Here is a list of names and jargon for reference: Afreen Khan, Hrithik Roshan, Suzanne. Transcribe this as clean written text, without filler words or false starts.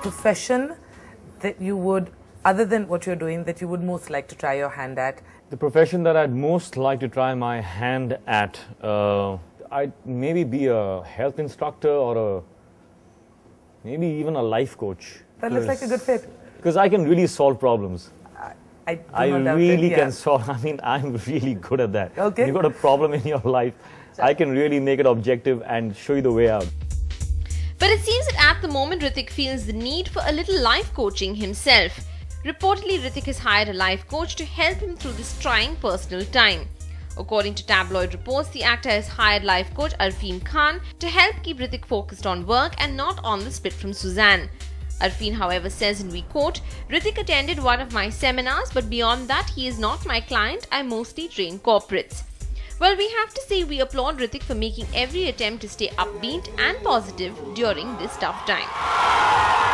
Profession that you would, other than what you're doing, that you would most like to try your hand at? The profession that I'd most like to try my hand at, I'd maybe be a health instructor or maybe even a life coach. That looks like a good fit. Because I can really solve problems. I really can solve. I mean, I'm really good at that. Okay. You've got a problem in your life. Sure. I can really make it objective and show you the way out. But it seems that at the moment, Hrithik feels the need for a little life coaching himself. Reportedly, Hrithik has hired a life coach to help him through this trying personal time. According to tabloid reports, the actor has hired life coach Afreen Khan to help keep Hrithik focused on work and not on the split from Suzanne. Afreen, however, says, and we quote, "Hrithik attended one of my seminars, but beyond that, he is not my client. I mostly train corporates." Well, we have to say we applaud Hrithik for making every attempt to stay upbeat and positive during this tough time.